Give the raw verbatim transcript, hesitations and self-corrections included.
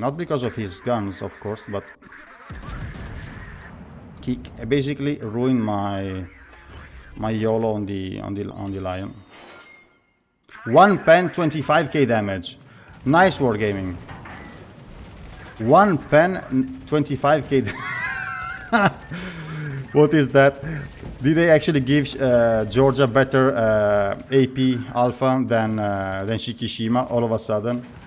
Not because of his guns, of course, but he basically ruined my my YOLO on the on the on the lion. One pen, twenty-five K damage. Nice wargaming. One pen, twenty-five K. What is that? Did they actually give uh, Georgia better uh, A P alpha than uh, than Shikishima all of a sudden?